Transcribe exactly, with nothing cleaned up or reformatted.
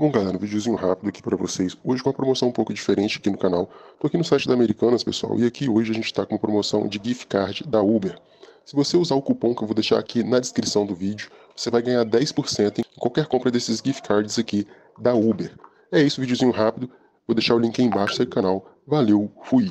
Bom, galera, um videozinho rápido aqui para vocês, hoje com uma promoção um pouco diferente aqui no canal. Estou aqui no site da Americanas, pessoal, e aqui hoje a gente está com uma promoção de gift card da Uber. Se você usar o cupom que eu vou deixar aqui na descrição do vídeo, você vai ganhar dez por cento em qualquer compra desses gift cards aqui da Uber. É isso, videozinho rápido, vou deixar o link aí embaixo do canal. Valeu, fui!